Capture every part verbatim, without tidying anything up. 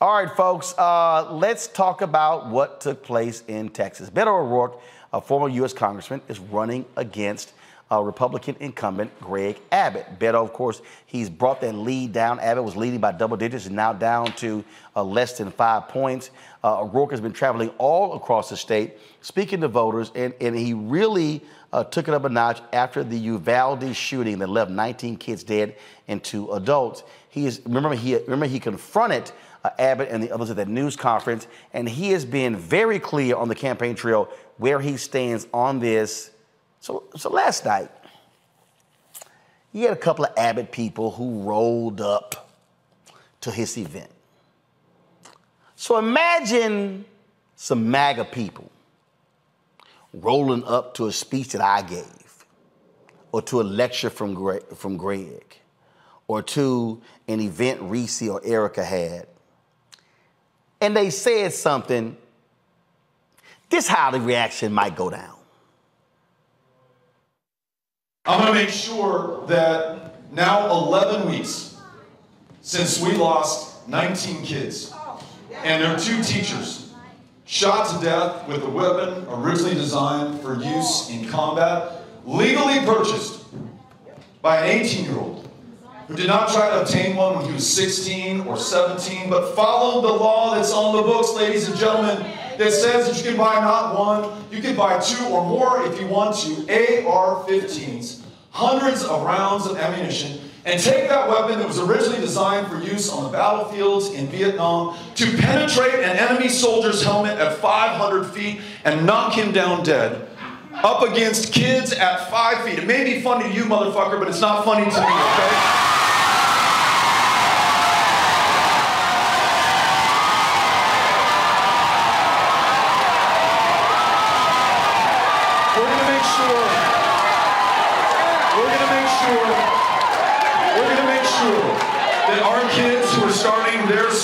All right, folks, uh, let's talk about what took place in Texas. Beto O'Rourke, a former U S congressman, is running against uh, Republican incumbent Greg Abbott. Beto, of course, he's brought that lead down. Abbott was leading by double digits and now down to uh, less than five points. Uh, O'Rourke has been traveling all across the state, speaking to voters, and, and he really uh, took it up a notch after the Uvalde shooting that left nineteen kids dead and two adults. He is, remember, he, remember he confronted Uh, Abbott and the others at that news conference, and he has been very clear on the campaign trail where he stands on this. So, so last night, you had a couple of Abbott people who rolled up to his event. So imagine some MAGA people rolling up to a speech that I gave, or to a lecture from Greg, from Greg, or to an event Reese or Erica had. And they said something, this is how the reaction might go down. I'm gonna make sure that now eleven weeks since we lost nineteen kids and their two teachers shot to death with a weapon originally designed for use in combat, legally purchased by an eighteen-year-old. Who did not try to obtain one when he was sixteen or seventeen, but followed the law that's on the books, ladies and gentlemen, that says that you can buy not one, you can buy two or more if you want to, A R fifteens, hundreds of rounds of ammunition, and take that weapon that was originally designed for use on the battlefields in Vietnam to penetrate an enemy soldier's helmet at five hundred feet and knock him down dead, up against kids at five feet. It may be funny to you, motherfucker, but it's not funny to me, okay?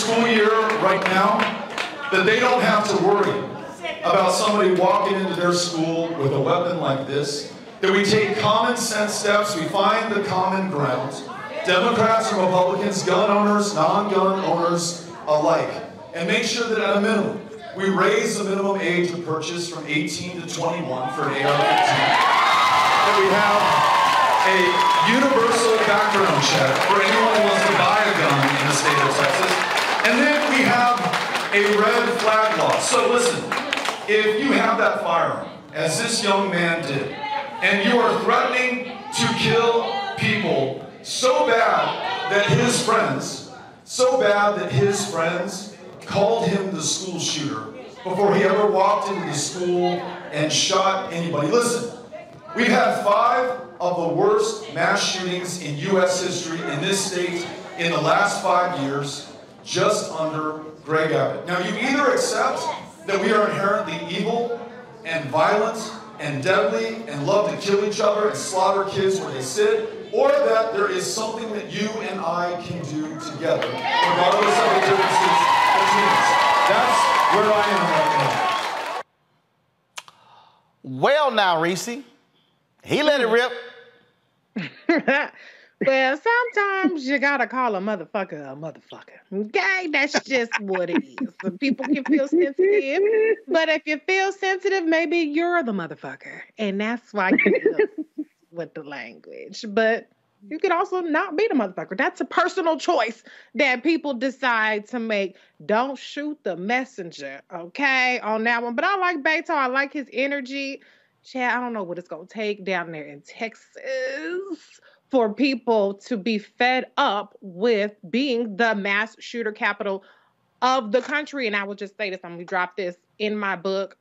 School year right now, that they don't have to worry about somebody walking into their school with a weapon like this, that we take common sense steps, we find the common ground, Democrats and Republicans, gun owners, non-gun owners alike, and make sure that at a minimum, we raise the minimum age of purchase from eighteen to twenty-one for an A R fifteen, that we have a universal background check for anyone who wants to buy a gun in the state of Texas. And then we have a red flag law. So listen, if you have that firearm, as this young man did, and you are threatening to kill people so bad that his friends, so bad that his friends called him the school shooter before he ever walked into the school and shot anybody. Listen, we've had five of the worst mass shootings in U S history in this state in the last five years. Just under Greg Abbott. Now, you either accept that we are inherently evil and violent and deadly and love to kill each other and slaughter kids where they sit, or that there is something that you and I can do together, regardless of the differences between us. That's where I am right now. Well, now, Reese, he let it rip. Well, sometimes you gotta call a motherfucker a motherfucker. Okay, that's just what it is. Some people can feel sensitive, but if you feel sensitive, maybe you're the motherfucker, and that's why you deal with the language. But you could also not be the motherfucker. That's a personal choice that people decide to make. Don't shoot the messenger, okay? On that one. But I like Beto. I like his energy. Chad, I don't know what it's gonna take down there in Texas for people to be fed up with being the mass shooter capital of the country. And I will just say this, I'm gonna drop this in my book,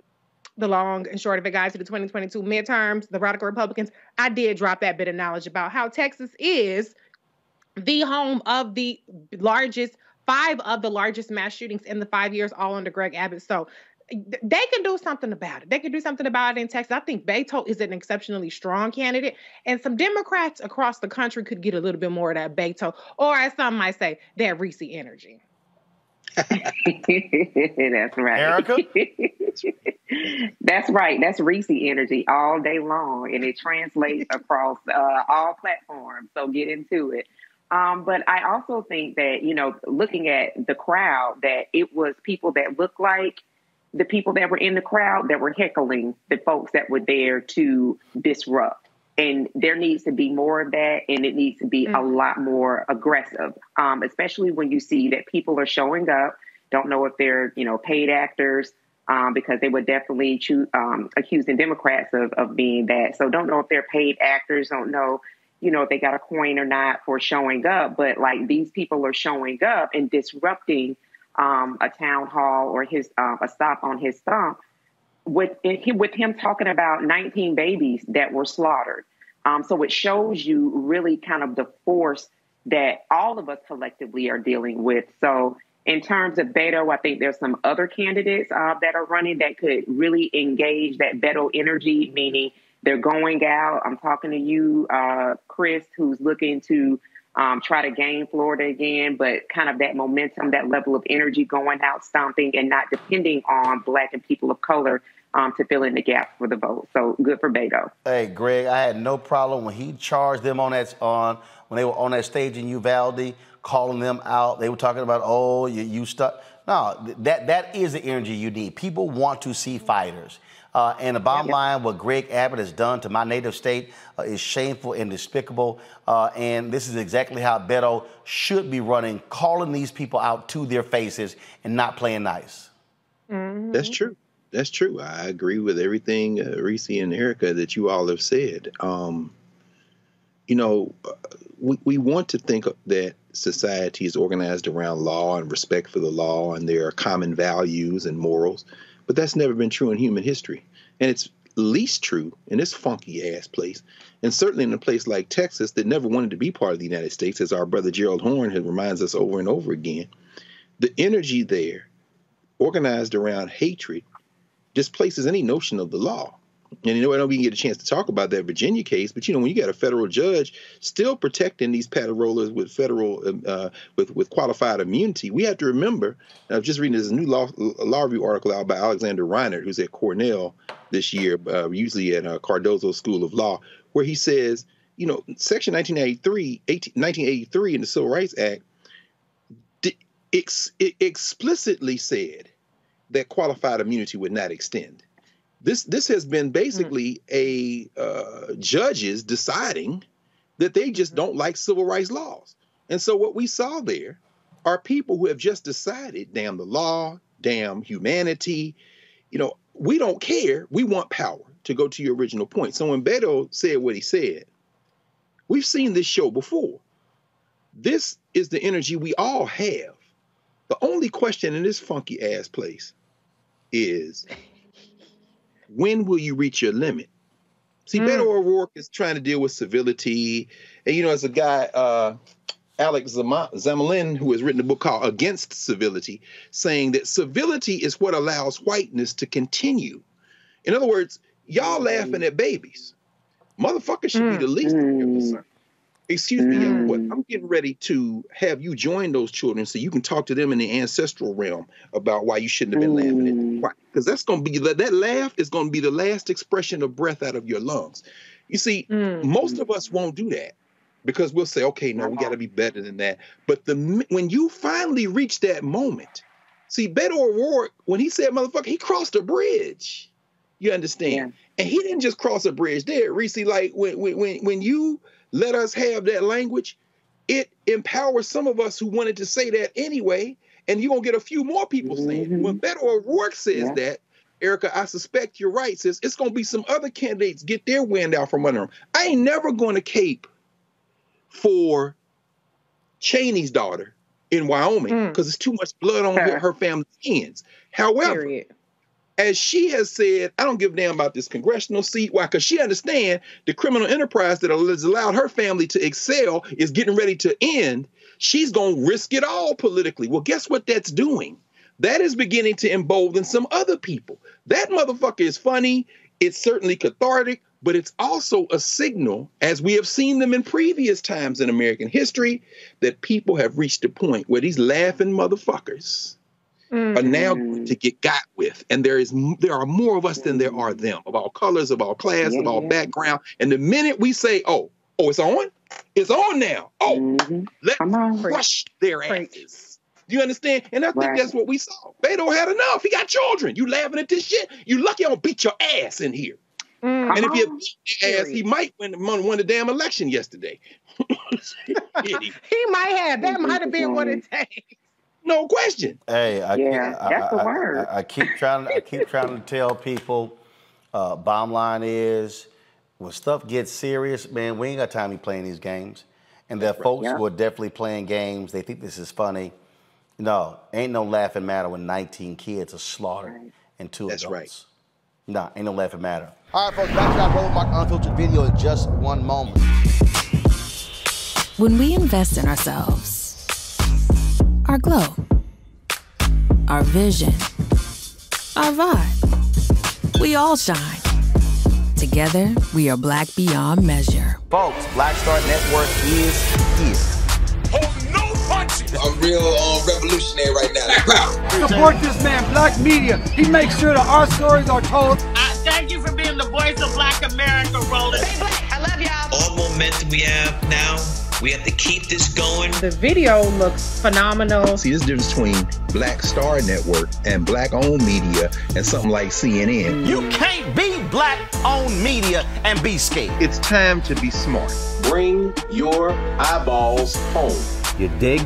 The Long and Short of It Guide to the twenty twenty-two Midterms, The Radical Republicans. I did drop that bit of knowledge about how Texas is the home of the largest, five of the largest mass shootings in the five years, all under Greg Abbott. So they can do something about it. They can do something about it in Texas. I think Beto is an exceptionally strong candidate, and some Democrats across the country could get a little bit more of that Beto, or as some might say, that Reese energy. That's right. Erica? That's right. That's Reese energy all day long, and it translates across uh, all platforms, so get into it. Um, but I also think that, you know, looking at the crowd, that it was people that looked like the people that were in the crowd that were heckling the folks that were there to disrupt. And there needs to be more of that, and it needs to be mm-hmm. a lot more aggressive, um, especially when you see that people are showing up. Don't know if they're, you know, paid actors, um, because they would definitely choose, um, accusing Democrats of, of being that. So don't know if they're paid actors, don't know, you know, if they got a coin or not for showing up. But like, these people are showing up and disrupting um, a town hall or his uh, a stop on his stump. With with him talking about nineteen babies that were slaughtered. Um, so it shows you really kind of the force that all of us collectively are dealing with. So in terms of Beto, I think there's some other candidates uh, that are running that could really engage that Beto energy, meaning they're going out. I'm talking to you, uh, Chris, who's looking to um, try to gain Florida again, but kind of that momentum, that level of energy, going out, stomping, and not depending on Black and people of color Um, to fill in the gap for the vote. So good for Beto. Hey, Greg, I had no problem when he charged them on that on when they were on that stage in Uvalde, calling them out. They were talking about, oh, you, you stuck. No, that that is the energy you need. People want to see fighters. Uh, and the bottom yeah. line, what Greg Abbott has done to my native state uh, is shameful and despicable. Uh, and this is exactly how Beto should be running, calling these people out to their faces and not playing nice. Mm-hmm. That's true. That's true. I agree with everything, uh, Recy and Erica, that you all have said. Um, you know, we, we want to think that society is organized around law and respect for the law, and there are common values and morals, but that's never been true in human history. And it's least true in this funky-ass place, and certainly in a place like Texas that never wanted to be part of the United States, as our brother Gerald Horn reminds us over and over again. The energy there, organized around hatred, displaces any notion of the law. And, you know, I don't even get a chance to talk about that Virginia case, but, you know, when you got a federal judge still protecting these paterolers with federal, uh, with, with qualified immunity, we have to remember, I was just reading this new law, law review article out by Alexander Reinert, who's at Cornell this year, uh, usually at uh, Cardozo School of Law, where he says, you know, Section nineteen eighty-three in the Civil Rights Act ex it explicitly said that qualified immunity would not extend. This this has been basically mm. a uh, judges deciding that they just don't like civil rights laws. And so what we saw there are people who have just decided, damn the law, damn humanity, you know, we don't care, we want power, to go to your original point. So when Beto said what he said, we've seen this show before. This is the energy we all have. The only question in this funky-ass place is, when will you reach your limit? See, mm. Beto O'Rourke is trying to deal with civility. And, you know, as a guy, uh, Alex Zemelin, who has written a book called Against Civility, saying that civility is what allows whiteness to continue. In other words, y'all laughing at babies. Motherfuckers should mm. be the least mm. Excuse me, young boy, I'm getting ready to have you join those children so you can talk to them in the ancestral realm about why you shouldn't have been mm. laughing at them. Why? Because that's going to be, that laugh is going to be the last expression of breath out of your lungs. You see, mm. most of us won't do that because we'll say, okay, no, we got to be better than that. But the when you finally reach that moment, see, Beto O'Rourke, when he said motherfucker, he crossed a bridge. You understand? Yeah. And he didn't just cross a bridge there, Reese. Like, when, when, when you let us have that language, it empowers some of us who wanted to say that anyway, and you're going to get a few more people saying mm-hmm. When Beto O'Rourke says yeah. that, Erica, I suspect you're right, says it's going to be some other candidates get their wind out from under them. I ain't never going to cape for Cheney's daughter in Wyoming because mm. there's too much blood on her, her family's hands. However, period. As she has said, I don't give a damn about this congressional seat. Why? Because she understands the criminal enterprise that has allowed her family to excel is getting ready to end. She's going to risk it all politically. Well, guess what that's doing? That is beginning to embolden some other people. That motherfucker is funny. It's certainly cathartic, but it's also a signal, as we have seen them in previous times in American history, that people have reached a point where these laughing motherfuckers Mm-hmm. are now going to get got with. And there is there are more of us than there are them, of all colors, of all class, yeah, of all yeah. background. And the minute we say, oh, Oh, it's on? It's on now. Oh, mm-hmm. Let's crush their asses. Do you understand? And I think right. that's what we saw. Beto had enough. He got children. You laughing at this shit? You lucky I don't beat your ass in here. Mm-hmm. And if he beat your ass, he might win, win the damn election yesterday. He might have. That might have been what it takes. No question. Hey, I, yeah, I, that's I, the word. I, I, I keep trying. I keep trying to tell people. Uh, bottom line is, when stuff gets serious, man, we ain't got time to be playing these games. And there are folks yeah. who are definitely playing games. They think this is funny. No, ain't no laughing matter when nineteen kids are slaughtered right. and two that's adults. That's right. No, ain't no laughing matter. All right, folks, back to our Roland Martin Unfiltered video in just one moment. When we invest in ourselves, our glow, our vision, our vibe, we all shine. Together, we are Black beyond measure. Folks, Black Star Network is here. Hold no punches! I'm real um, revolutionary right now. Support this man, Black Media. He makes sure that our stories are told. I thank you for being the voice of Black America, Roland. Hey, Black, I love y'all. All momentum we have now, we have to keep this going. The video looks phenomenal. See, this difference between Black Star Network and Black-owned media and something like C N N. You can't be Black-owned media and be scared. It's time to be smart. Bring your eyeballs home. You dig?